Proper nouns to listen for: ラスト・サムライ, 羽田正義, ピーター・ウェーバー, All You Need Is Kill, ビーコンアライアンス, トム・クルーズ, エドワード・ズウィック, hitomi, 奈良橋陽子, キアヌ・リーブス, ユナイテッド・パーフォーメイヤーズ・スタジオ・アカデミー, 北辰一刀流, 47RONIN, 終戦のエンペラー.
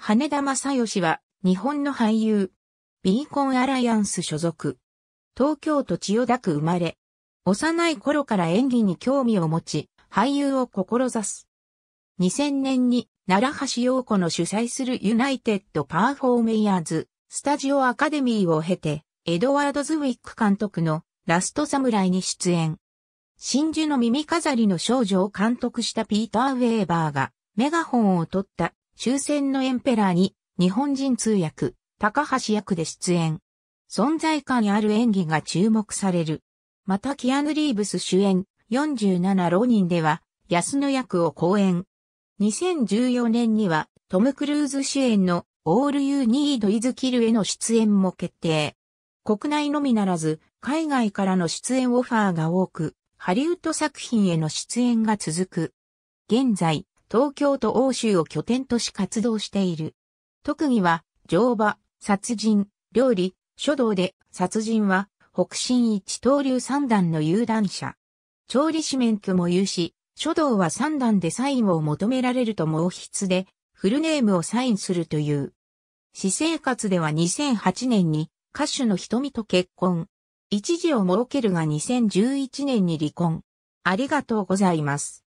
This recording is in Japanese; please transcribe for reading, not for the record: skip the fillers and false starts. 羽田正義は、日本の俳優。ビーコンアライアンス所属。東京都千代田区生まれ。幼い頃から演技に興味を持ち、俳優を志す。2000年に、奈良橋陽子の主催するユナイテッド・パーフォーメイヤーズ・スタジオ・アカデミーを経て、エドワード・ズウィック監督のラスト・サムライに出演。真珠の耳飾りの少女を監督したピーター・ウェーバーが、メガホンを取った終戦のエンペラーに日本人通訳、高橋役で出演。存在感ある演技が注目される。またキアヌ・リーブス主演47RONINでは安野役を好演。2014年にはトム・クルーズ主演のAll You Need Is Killへの出演も決定。国内のみならず海外からの出演オファーが多く、ハリウッド作品への出演が続く。現在、東京と欧州を拠点とし活動している。特技は乗馬、殺人、料理、書道で、殺人は北辰一刀流三段の有段者。調理師免許も有し、書道は三段でサインを求められると毛筆で、フルネームをサインするという。私生活では2008年に歌手のhitomiと結婚。一児を設けるが2011年に離婚。ありがとうございます。